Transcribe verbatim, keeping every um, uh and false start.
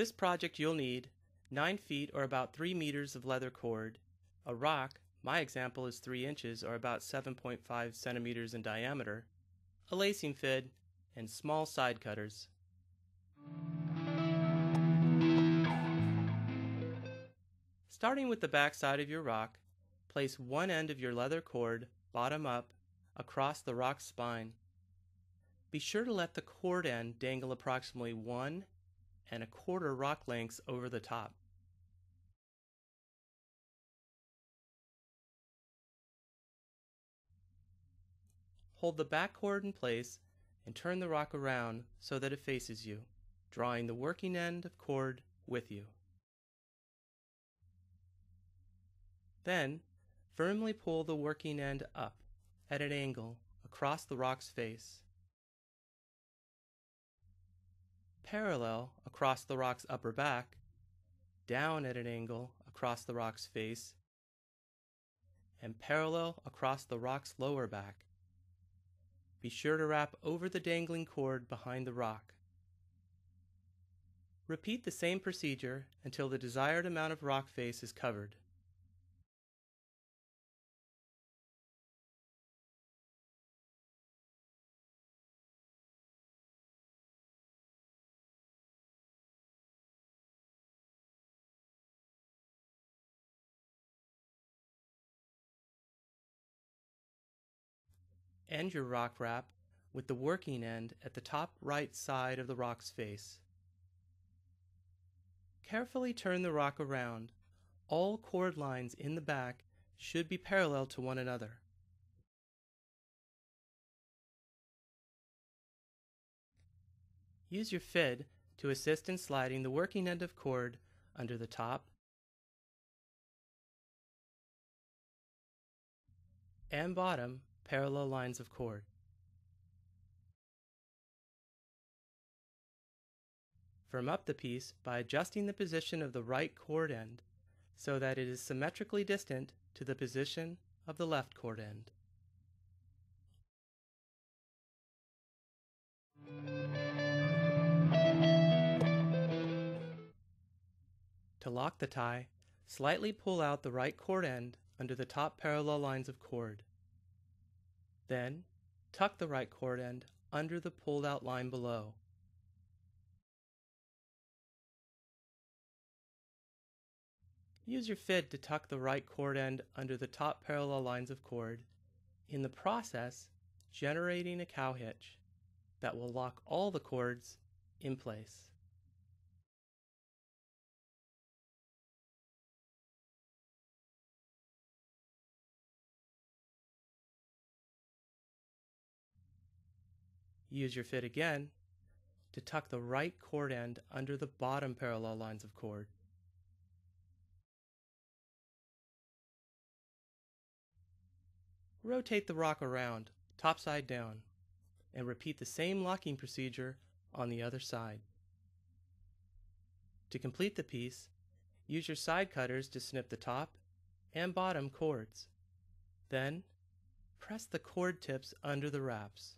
this project you'll need nine feet or about three meters of leather cord, a rock, my example is three inches or about seven point five centimeters in diameter, a lacing fid, and small side cutters. Starting with the back side of your rock, place one end of your leather cord, bottom up, across the rock's spine. Be sure to let the cord end dangle approximately one and a quarter rock lengths over the top. Hold the back cord in place and turn the rock around so that it faces you, drawing the working end of cord with you. Then, firmly pull the working end up at an angle across the rock's face, parallel across the rock's upper back, down at an angle across the rock's face, and parallel across the rock's lower back. Be sure to wrap over the dangling cord behind the rock. Repeat the same procedure until the desired amount of rock face is covered. End your rock wrap with the working end at the top right side of the rock's face. Carefully turn the rock around. All cord lines in the back should be parallel to one another. Use your fid to assist in sliding the working end of cord under the top and bottom parallel lines of cord. Firm up the piece by adjusting the position of the right cord end so that it is symmetrically distant to the position of the left cord end. To lock the tie, slightly pull out the right cord end under the top parallel lines of cord. Then, tuck the right cord end under the pulled-out line below. Use your fid to tuck the right cord end under the top parallel lines of cord, in the process generating a cow hitch that will lock all the cords in place. Use your fid again to tuck the right cord end under the bottom parallel lines of cord. Rotate the rock around, topside down, and repeat the same locking procedure on the other side. To complete the piece, use your side cutters to snip the top and bottom cords. Then, press the cord tips under the wraps.